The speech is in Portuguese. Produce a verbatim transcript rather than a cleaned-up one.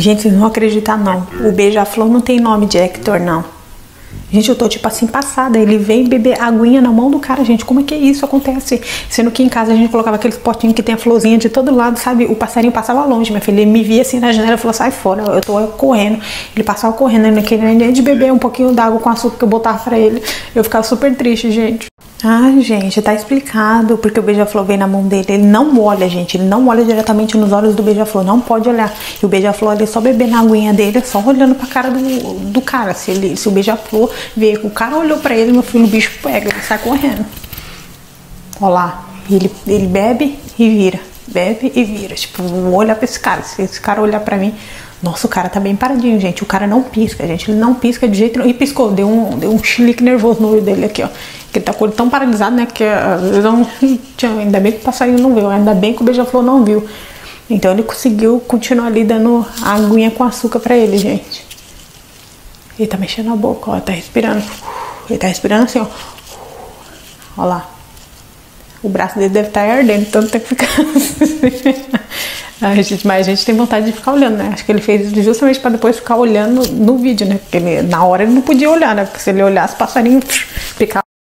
Gente, vocês não vão acreditar não. O beija-flor não tem nome de Hector, não. Gente, eu tô tipo assim passada. Ele vem beber aguinha na mão do cara, gente. Como é que isso acontece? Sendo que em casa a gente colocava aqueles potinhos que tem a florzinha de todo lado, sabe? O passarinho passava longe, minha filha. Ele me via assim na janela e falou, sai fora. Eu tô correndo. Ele passava correndo, ele não queria nem de beber um pouquinho d'água com açúcar que eu botava pra ele. Eu ficava super triste, gente. Ah, gente, tá explicado porque o beija-flor vem na mão dele. Ele não olha, gente. Ele não olha diretamente nos olhos do beija-flor. Não pode olhar. E o beija-flor, ele só bebendo na aguinha dele, é só olhando pra cara do, do cara. Se, ele, se o beija-flor vê que o cara olhou pra ele, meu filho, o bicho pega, ele sai correndo. Ó lá. Ele, ele bebe e vira. Bebe e vira. Tipo, vou olhar pra esse cara. Se esse cara olhar pra mim... Nossa, o cara tá bem paradinho, gente. O cara não pisca, gente. Ele não pisca de jeito nenhum. E piscou. Deu um, deu um chilique nervoso no olho dele aqui, ó. Que ele tá com o olho tão paralisado, né? Que às vezes não... Ainda bem que o passarinho não viu. Ainda bem que o beija-flor não viu. Então ele conseguiu continuar ali dando a aguinha com açúcar pra ele, gente. Ele tá mexendo a boca, ó. Ele tá respirando. Ele tá respirando assim, ó. Ó lá. O braço dele deve estar ardendo. Tanto tem que ficar assim. A gente, mas a gente tem vontade de ficar olhando, né? Acho que ele fez isso justamente pra depois ficar olhando no vídeo, né? Porque ele, na hora ele não podia olhar, né? Porque se ele olhasse, passarinho...